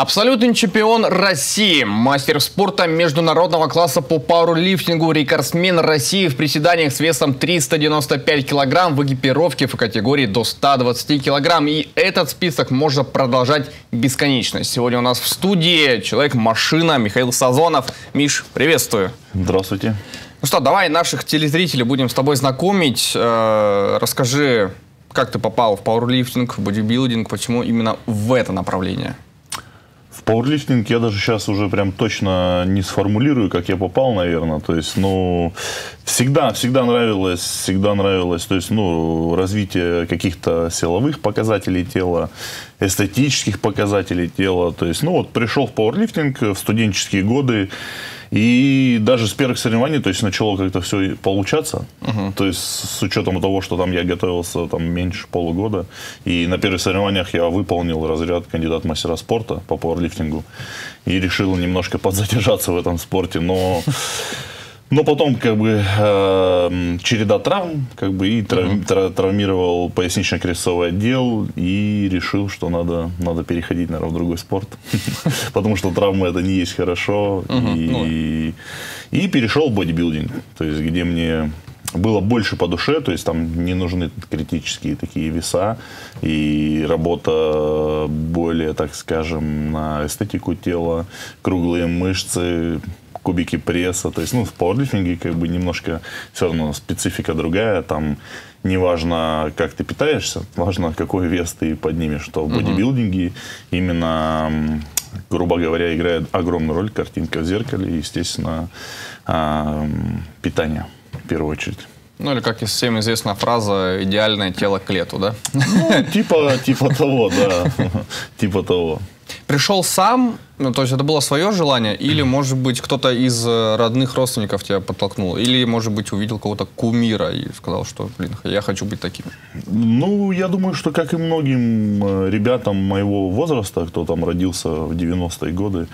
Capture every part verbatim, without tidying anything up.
Абсолютный чемпион России, мастер спорта международного класса по пауэрлифтингу, рекордсмен России в приседаниях с весом триста девяносто пять килограмм в экипировке в категории до ста двадцати килограмм. И этот список можно продолжать бесконечно. Сегодня у нас в студии человек-машина Михаил Сазонов. Миш, приветствую. Здравствуйте. Ну что, давай наших телезрителей будем с тобой знакомить. Э-э, расскажи, как ты попал в пауэрлифтинг, в бодибилдинг, почему именно в это направление? В пауэрлифтинг я даже сейчас уже прям точно не сформулирую, как я попал, наверное. То есть, ну, всегда, всегда нравилось, всегда нравилось, то есть, ну, развитие каких-то силовых показателей тела, эстетических показателей тела. То есть, ну, вот пришел в пауэрлифтинг в студенческие годы. И даже с первых соревнований, то есть, начало как-то все получаться. Uh-huh. То есть, с учетом того, что там я готовился там, меньше полугода. И на первых соревнованиях я выполнил разряд кандидат мастера спорта по пауэрлифтингу. И решил немножко подзадержаться в этом спорте. Но, но потом, как бы, э, череда травм, как бы, и трав, тра, травмировал пояснично-крестцовый отдел. И решил, что надо, надо переходить, наверное, в другой спорт. Потому что травмы это не есть хорошо. И перешел в бодибилдинг, то есть, где мне было больше по душе, то есть там не нужны критические такие веса и работа более, так скажем, на эстетику тела, круглые мышцы, кубики пресса. То есть, ну, в пауэрлифтинге как бы немножко все равно специфика другая. Там не важно, как ты питаешься, важно, какой вес ты поднимешь. Что в бодибилдинге именно, грубо говоря, играет огромную роль картинка в зеркале и, естественно, питание. В первую очередь. Ну, или, как всем известна фраза, идеальное тело к лету, да? Ну, типа, типа того, да. Типа того. Пришел сам, ну, то есть это было свое желание, или, может быть, кто-то из родных родственников тебя подтолкнул, или, может быть, увидел кого-то кумира и сказал, что, блин, я хочу быть таким? Ну, я думаю, что, как и многим ребятам моего возраста, кто там родился в девяностые годы,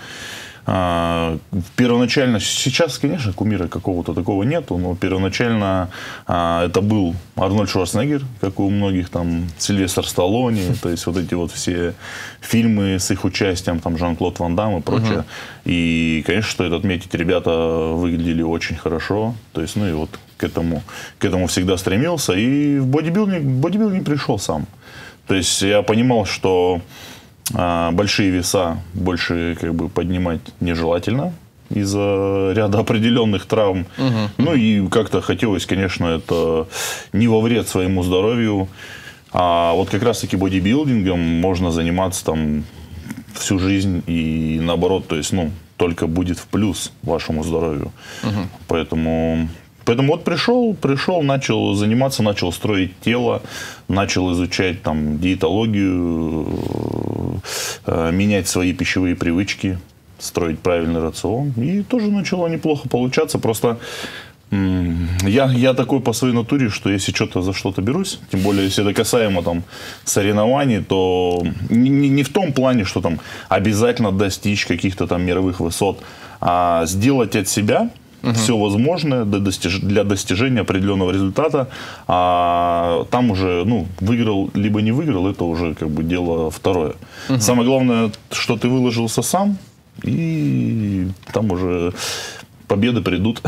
А, первоначально, сейчас, конечно, кумира какого-то такого нету, но первоначально а, это был Арнольд Шварценеггер, как у многих, там, Сильвестр Сталлони, то есть вот эти вот все фильмы с их участием, там, Жан-Клод Ван Дамм и прочее. Угу. И, конечно, стоит отметить, ребята выглядели очень хорошо, то есть, ну, и вот к этому, к этому всегда стремился, и в бодибилдинг, бодибилдинг пришел сам. То есть я понимал, что большие веса больше, как бы, поднимать нежелательно из-за ряда определенных травм. Угу. Ну и как-то хотелось, конечно, это не во вред своему здоровью. А вот как раз-таки бодибилдингом можно заниматься там всю жизнь и наоборот, то есть, ну, только будет в плюс вашему здоровью. Угу. Поэтому... Поэтому вот пришел, пришел, начал заниматься, начал строить тело, начал изучать там диетологию, менять свои пищевые привычки, строить правильный рацион. И тоже начало неплохо получаться. Просто я, я такой по своей натуре, что если что-то за что-то берусь, тем более если это касаемо там соревнований, то не, не в том плане, что там обязательно достичь каких-то там мировых высот, а сделать от себя все возможное для достижения определенного результата. А там уже, ну, выиграл либо не выиграл, это уже, как бы, дело второе. Uh-huh. Самое главное, что ты выложился сам, и там уже победы придут.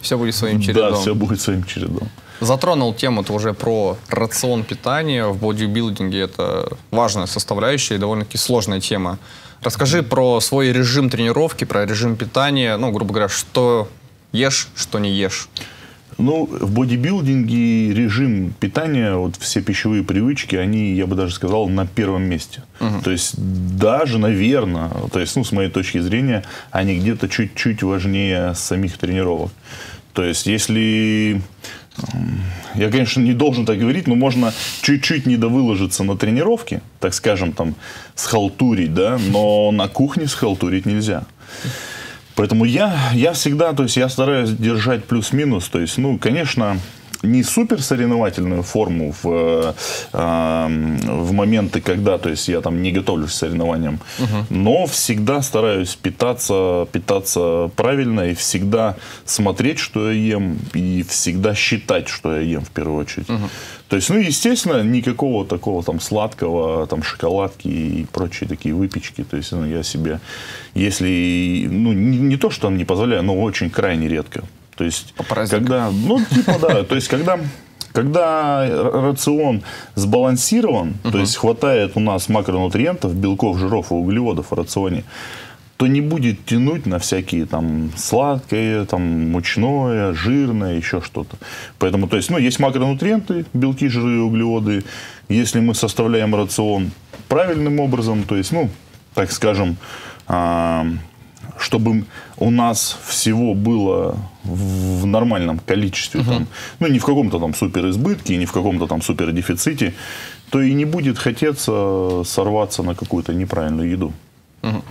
Все будет своим чередом. Да, все будет своим чередом. Затронул тему-то уже про рацион питания. В бодибилдинге это важная составляющая и довольно-таки сложная тема. Расскажи про свой режим тренировки, про режим питания, ну, грубо говоря, что ешь, что не ешь. Ну, в бодибилдинге режим питания, вот все пищевые привычки, они, я бы даже сказал, на первом месте. Угу. То есть даже, наверное, то есть, ну, с моей точки зрения, они где-то чуть-чуть важнее самих тренировок. То есть если... Я, конечно, не должен так говорить, но можно чуть-чуть недовыложиться на тренировке, так скажем, там, схалтурить, да, но на кухне схалтурить нельзя. Поэтому я, я всегда, то есть я стараюсь держать плюс-минус, то есть, ну, конечно, не суперсоревновательную форму в, в моменты, когда, то есть я там не готовлюсь к соревнованиям, угу. но всегда стараюсь питаться, питаться правильно и всегда смотреть, что я ем, и всегда считать, что я ем в первую очередь. Угу. То есть, ну, естественно, никакого такого там сладкого, там шоколадки и прочие такие выпечки. То есть, ну, я себе, если, ну, не, не то, что там не позволяю, но очень крайне редко. То есть, когда, ну, типа, да, то есть, когда... Когда рацион сбалансирован, uh-huh. то есть хватает у нас макронутриентов, белков, жиров и углеводов в рационе, то не будет тянуть на всякие там сладкое, там мучное, жирное, еще что-то. Поэтому, то есть, ну, есть макронутриенты, белки, жиры и углеводы. Если мы составляем рацион правильным образом, то есть, ну, так скажем, чтобы у нас всего было в нормальном количестве, угу. там, ну, не в каком-то там суперизбытке, не в каком-то там супердефиците, то и не будет хотеться сорваться на какую-то неправильную еду. Угу.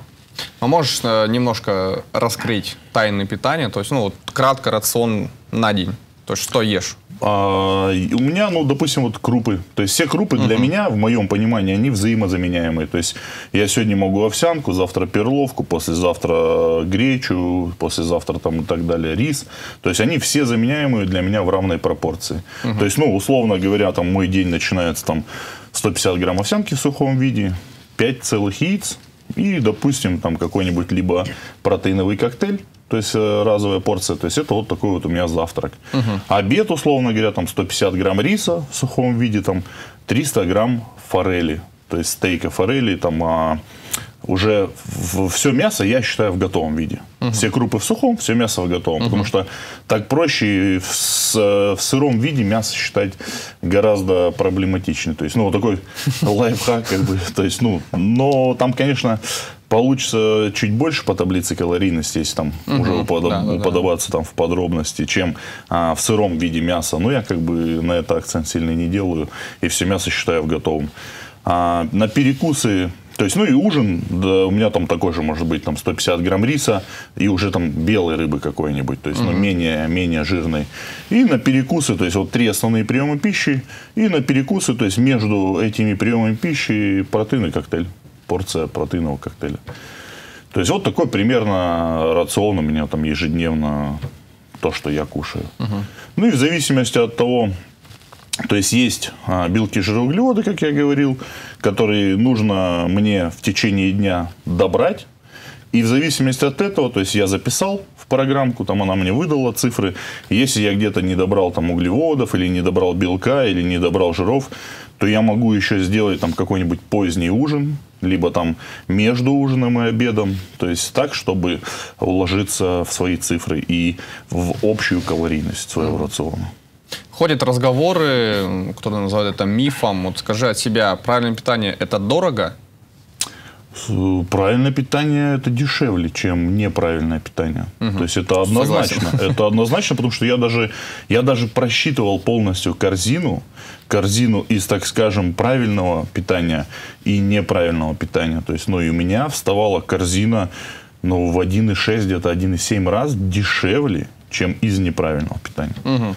А можешь э, немножко раскрыть тайны питания, то есть, ну, вот, кратко рацион на день, то есть что ешь? А, у меня, ну, допустим, вот крупы. То есть все крупы для uh-huh. меня, в моем понимании, они взаимозаменяемые. То есть я сегодня могу овсянку, завтра перловку, послезавтра гречу, послезавтра там и так далее рис. То есть они все заменяемые для меня в равной пропорции. Uh-huh. То есть, ну, условно говоря, там мой день начинается там сто пятьдесят грамм овсянки в сухом виде, пять целых яиц и, допустим, там какой-нибудь либо протеиновый коктейль. То есть разовая порция, то есть это вот такой вот у меня завтрак. Uh-huh. Обед, условно говоря, там сто пятьдесят грамм риса в сухом виде, там триста грамм форели, то есть стейка форели, там а, уже в, все мясо я считаю в готовом виде. Uh-huh. Все крупы в сухом, все мясо в готовом, uh-huh. потому что так проще в, в сыром виде мясо считать гораздо проблематичнее. То есть, ну, вот такой лайфхак, как бы, то есть, ну, но там, конечно, получится чуть больше по таблице калорийности, если там угу, уже уподоб... да, да, уподобаться там в подробности, чем а, в сыром виде мяса. Но я как бы на это акцент сильно не делаю, и все мясо считаю в готовом. А, на перекусы, то есть, ну и ужин, да, у меня там такой же может быть, там сто пятьдесят грамм риса и уже там белой рыбы какой-нибудь, то есть, угу. ну, менее, менее жирной. И на перекусы, то есть, вот три основные приема пищи, и на перекусы, то есть, между этими приемами пищи протеинный коктейль. Порция протеинового коктейля. То есть вот такой примерно рацион у меня там ежедневно, то, что я кушаю. Uh-huh. Ну и в зависимости от того, то есть есть белки, жиры, углеводы, как я говорил, которые нужно мне в течение дня добрать. И в зависимости от этого, то есть я записал в программку, там она мне выдала цифры. Если я где-то не добрал там углеводов, или не добрал белка, или не добрал жиров, то я могу еще сделать там какой-нибудь поздний ужин, либо там между ужином и обедом. То есть так, чтобы уложиться в свои цифры и в общую калорийность своего рациона. Ходят разговоры, кто-то называет это мифом. Вот скажи от себя, правильное питание – это дорого? Правильное питание – это дешевле, чем неправильное питание. Угу. То есть это однозначно. Согласен. Это однозначно, потому что я даже, я даже просчитывал полностью корзину, корзину из, так скажем, правильного питания и неправильного питания. То есть, ну, и у меня вставала корзина, ну, в один и шесть, где-то один и семь раз дешевле, чем из неправильного питания. Угу.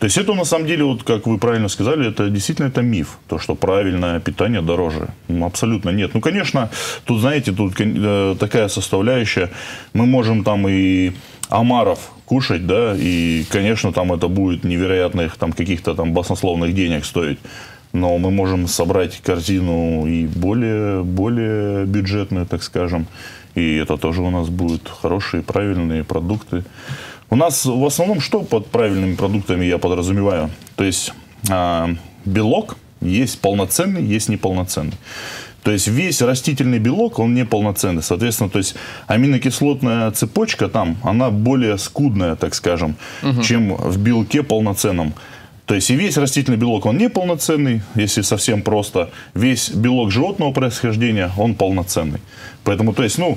То есть это на самом деле, вот как вы правильно сказали, это действительно это миф, то, что правильное питание дороже. Ну, абсолютно нет. Ну, конечно, тут, знаете, тут такая составляющая, мы можем там и омаров кушать, да, и, конечно, там это будет невероятных там каких-то там баснословных денег стоить. Но мы можем собрать корзину и более, более бюджетную, так скажем, и это тоже у нас будут хорошие, правильные продукты. У нас в основном что под правильными продуктами я подразумеваю? То есть э, белок есть полноценный, есть неполноценный. То есть весь растительный белок, он неполноценный. Соответственно, то есть аминокислотная цепочка там, она более скудная, так скажем, угу. чем в белке полноценном. То есть и весь растительный белок, он неполноценный, если совсем просто. Весь белок животного происхождения, он полноценный. Поэтому, то есть, ну...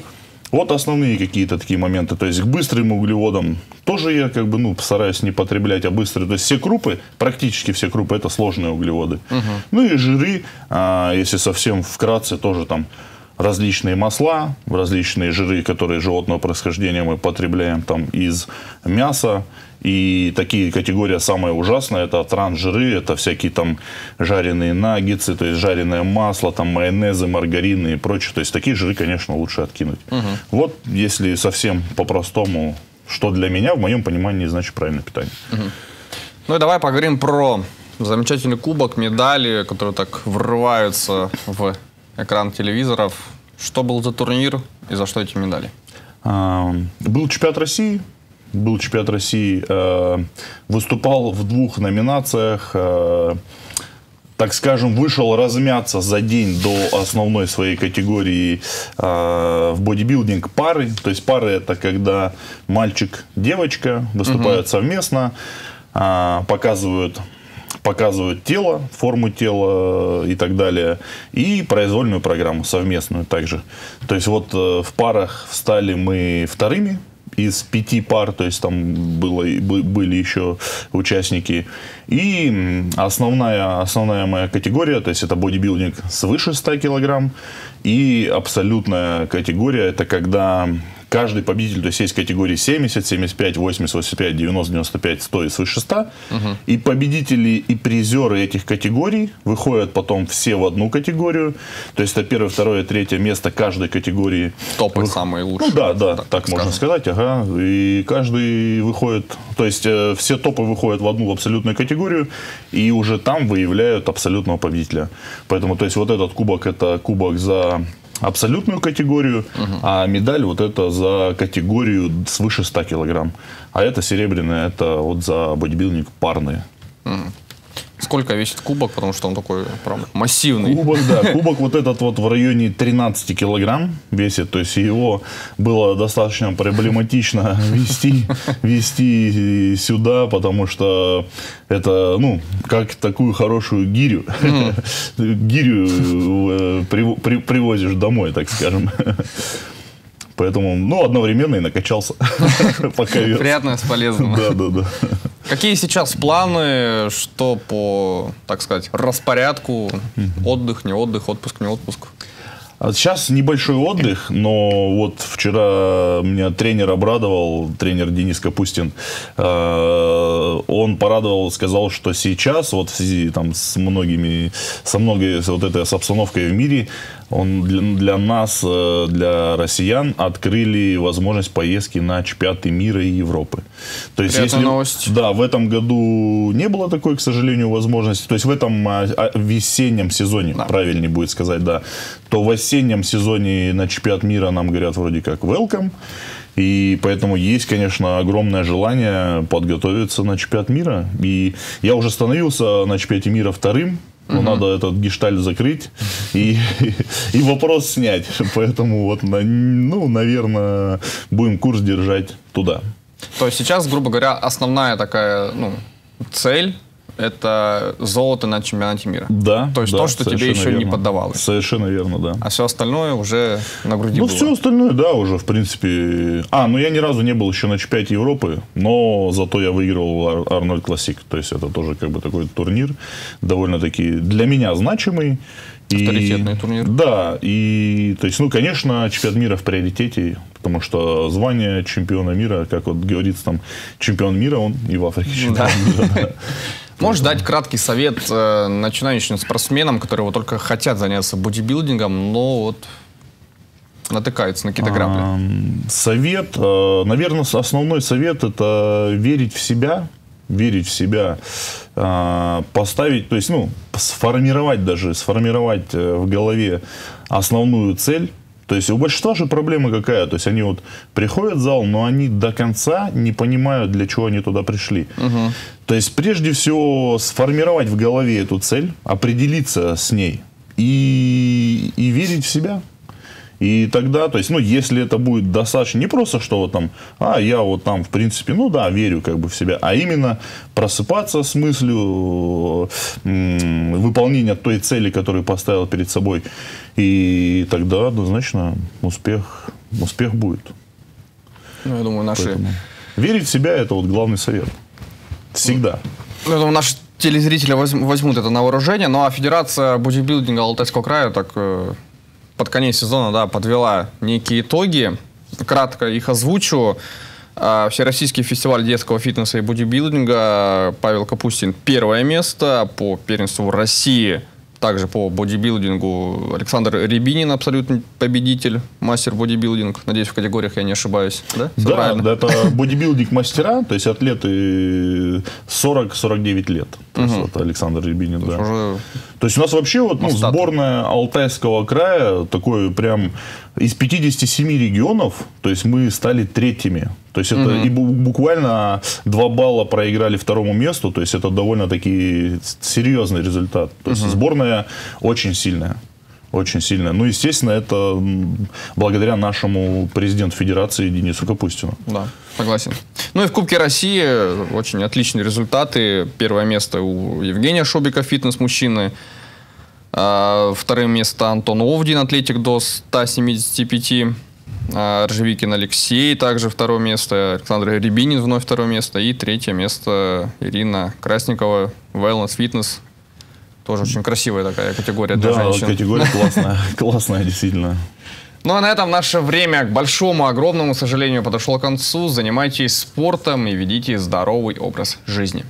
Вот основные какие-то такие моменты. То есть к быстрым углеводам тоже я как бы, ну, стараюсь не потреблять, а быстрые. То есть все крупы, практически все крупы, это сложные углеводы. Угу. Ну и жиры, а, если совсем вкратце, тоже там различные масла, различные жиры, которые животного происхождения мы потребляем там из мяса, И такие категории самые ужасные, это трансжиры, это всякие там жареные наггетсы, то есть жареное масло, там майонезы, маргарины и прочее. То есть такие жиры, конечно, лучше откинуть. Угу. Вот если совсем по-простому, что для меня, в моем понимании, значит правильное питание. Угу. Ну и давай поговорим про замечательный кубок, медали, которые так врываются в экран телевизоров. Что был за турнир и за что эти медали? А, был чемпионат России. Был чемпионат России, э, выступал в двух номинациях, э, так скажем, вышел размяться за день до основной своей категории э, в бодибилдинг пары. То есть пары — это когда мальчик-девочка выступают угу. совместно, э, показывают, показывают тело, форму тела и так далее, и произвольную программу совместную также. То есть вот э, в парах встали мы вторыми из пяти пар, то есть там было, были еще участники. И основная, основная моя категория, то есть это бодибилдинг свыше ста килограмм. И абсолютная категория, это когда каждый победитель, то есть есть категории семьдесят, семьдесят пять, восемьдесят, восемьдесят пять, девяносто, девяносто пять, сто и свыше ста. Угу. И победители и призеры этих категорий выходят потом все в одну категорию. То есть это первое, второе, третье место каждой категории. Топы Вы... самые лучшие. Ну да, да, так, так можно сказать. Ага. И каждый выходит, то есть э, все топы выходят в одну абсолютную категорию и уже там выявляют абсолютного победителя. Поэтому, то есть вот этот кубок, это кубок за абсолютную категорию, угу. а медаль вот это за категорию свыше ста килограмм. А это серебряная, это вот за бодибилдинг парные. Угу. Сколько весит кубок, потому что он такой прям массивный. Кубок, да, кубок вот этот вот в районе тринадцати килограмм весит, то есть его было достаточно проблематично вести, вести сюда, потому что это, ну, как такую хорошую гирю, mm. гирю э, при, при, привозишь домой, так скажем. Поэтому, ну, одновременно и накачался. Приятно с полезным. Да, да, да. Какие сейчас планы, что по, так сказать, распорядку, отдых, не отдых, отпуск, не отпуск? Сейчас небольшой отдых, но вот вчера меня тренер обрадовал, тренер Денис Капустин, он порадовал, сказал, что сейчас, вот в связи там, с многими, со многими, вот этой с обстановкой в мире, он для, для нас, для россиян, открыли возможность поездки на чемпионаты мира и Европы. То есть, если, новость. Да, в этом году не было такой, к сожалению, возможности. То есть в этом весеннем сезоне, да. правильнее будет сказать, да, то в осеннем сезоне на чемпионат мира нам говорят вроде как welcome. И поэтому есть, конечно, огромное желание подготовиться на чемпионат мира. И я уже становился на чемпионате мира вторым. Но угу. надо этот гештальт закрыть и, и вопрос снять. Поэтому, вот, ну, наверное, будем курс держать туда. То есть сейчас, грубо говоря, основная такая, ну, цель – это золото на чемпионате мира. Да. То есть да, то, что тебе еще верно. Не поддавалось. Совершенно верно, да. А все остальное уже на груди ну, было. Ну, все остальное, да, уже, в принципе. А, ну, я ни разу не был еще на чемпионате Европы, но зато я выиграл Арнольд Классик. То есть это тоже как бы такой турнир, довольно-таки для меня значимый. Авторитетный и, турнир. Да, и, то есть, ну, конечно, чемпионат мира в приоритете, потому что звание чемпиона мира, как вот говорится, там, чемпион мира, он и в Африке чемпион мира. Можешь дать краткий совет э, начинающим спортсменам, которые вот только хотят заняться бодибилдингом, но вот натыкаются на какие-то грабли? А, совет, э, наверное, основной совет – это верить в себя, верить в себя, э, поставить, то есть, ну, сформировать даже, сформировать в голове основную цель. То есть у большинства же проблема какая? То есть они вот приходят в зал, но они до конца не понимают, для чего они туда пришли. Угу. То есть прежде всего сформировать в голове эту цель, определиться с ней и, и верить в себя. И тогда, то есть, ну, если это будет достаточно, не просто, что вот там, а, я вот там, в принципе, ну, да, верю как бы в себя, а именно просыпаться с мыслью выполнения той цели, которую поставил перед собой, и тогда однозначно успех, успех будет. Ну, я думаю, наши... Поэтому верить в себя – это вот главный совет. Всегда. Ну, я думаю, наши телезрители возьмут это на вооружение, ну, а Федерация бодибилдинга Алтайского края так... Под конец сезона, да, подвела некие итоги. Кратко их озвучу. Всероссийский фестиваль детского фитнеса и бодибилдинга. Павел Капустин первое место по первенству России. Также по бодибилдингу Александр Рябинин, абсолютный победитель, мастер бодибилдинг. Надеюсь, в категориях я не ошибаюсь. Да, да, да, это бодибилдинг мастера, то есть атлеты сорок-сорок девять лет. То есть, угу. вот Александр Рябинин, да. Уже... То есть у нас вообще вот, ну, сборная Алтайского края, такой прям из пятидесяти семи регионов, то есть мы стали третьими. То есть это угу. и буквально два балла проиграли второму месту, то есть это довольно-таки серьезный результат. То есть угу. сборная очень сильная, очень сильная. Ну, естественно, это благодаря нашему президенту федерации Денису Капустину. Да, согласен. Ну и в Кубке России очень отличные результаты. Первое место у Евгения Шобика, фитнес-мужчины. Второе место Антон Овдин, атлетик до ста семидесяти пяти. Ржевикин Алексей, также второе место, Александр Рябинин, вновь второе место, и третье место Ирина Красникова, wellness, фитнес, тоже очень красивая такая категория для да, женщин. Да, категория классная, классная действительно. Ну а на этом наше время, к большому, огромному сожалению, подошло к концу. Занимайтесь спортом и ведите здоровый образ жизни.